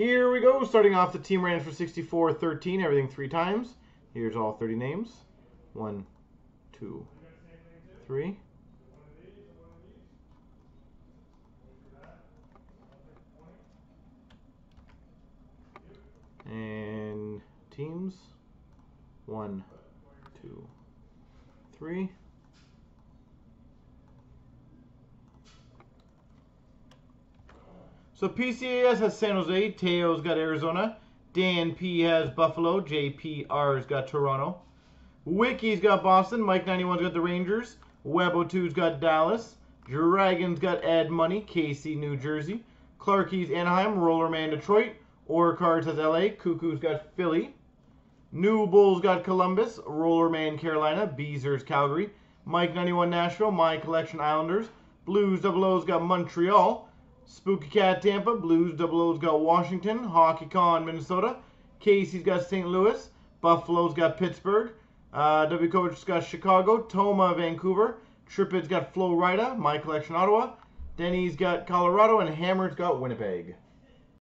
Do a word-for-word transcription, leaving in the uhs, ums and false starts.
Here we go, starting off the team range for sixty-four, thirteen, everything three times. Here's all thirty names. One, two, three. And teams. One, two, three. So P C A S has San Jose, Teo's got Arizona, Dan P has Buffalo, J P R's got Toronto, Wiki's got Boston, Mike ninety-one's got the Rangers, Web oh two's got Dallas, Dragon's got Ad Money, K C New Jersey, Clarkie's Anaheim, Rollerman Detroit, Orcards has L A, Cuckoo's got Philly, New Bull's got Columbus, Rollerman Carolina, Beezer's Calgary, Mike ninety-one Nashville, My Collection Islanders, Blues double O's got Montreal, Spooky Cat Tampa, Blues double O's got Washington, Hockey Con Minnesota, Casey's got Saint Louis, Buffalo's got Pittsburgh, uh, W Coach's got Chicago, Toma Vancouver, Trippet's got Flo Rida, My Collection Ottawa, Denny's got Colorado, and Hammer's got Winnipeg.